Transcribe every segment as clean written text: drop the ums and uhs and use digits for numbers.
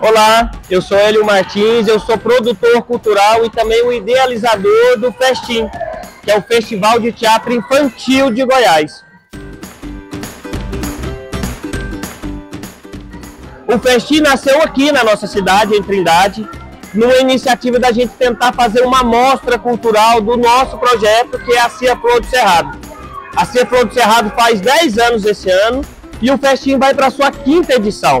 Olá, eu sou Hélio Martins, eu sou produtor cultural e também o idealizador do Festim, que é o Festival de Teatro Infantil de Goiás. O Festim nasceu aqui na nossa cidade, em Trindade, numa iniciativa da gente tentar fazer uma mostra cultural do nosso projeto, que é a Cia Flor do Cerrado. A Cia Flor do Cerrado faz 10 anos esse ano e o Festim vai para a sua 5ª edição.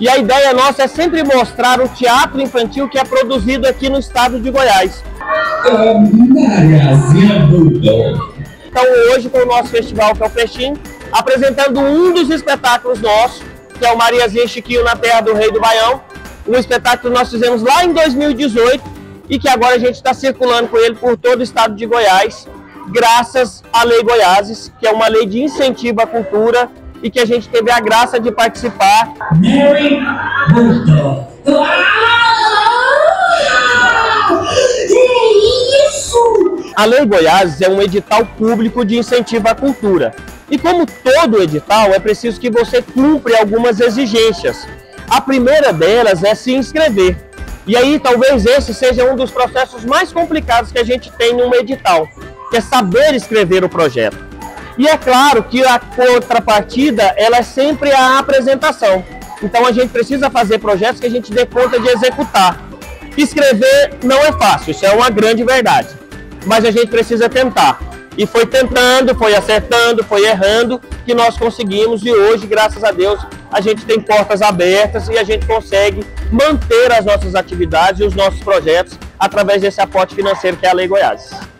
E a ideia nossa é sempre mostrar o teatro infantil que é produzido aqui no estado de Goiás. Então hoje com o nosso festival, que é o Festim, apresentando um dos espetáculos nossos, que é o Mariazinha Chiquinho na Terra do Rei do Baião. Um espetáculo que nós fizemos lá em 2018 e que agora a gente está circulando com ele por todo o estado de Goiás, graças à Lei Goiás, que é uma lei de incentivo à cultura, e que a gente teve a graça de participar. A Lei Goiás é um edital público de incentivo à cultura. E como todo edital, é preciso que você cumpra algumas exigências. A primeira delas é se inscrever. E aí talvez esse seja um dos processos mais complicados que a gente tem num edital, que é saber escrever o projeto. E é claro que a contrapartida, ela é sempre a apresentação. Então a gente precisa fazer projetos que a gente dê conta de executar. Escrever não é fácil, isso é uma grande verdade. Mas a gente precisa tentar. E foi tentando, foi acertando, foi errando, que nós conseguimos. E hoje, graças a Deus, a gente tem portas abertas e a gente consegue manter as nossas atividades e os nossos projetos através desse aporte financeiro que é a Lei Goiás.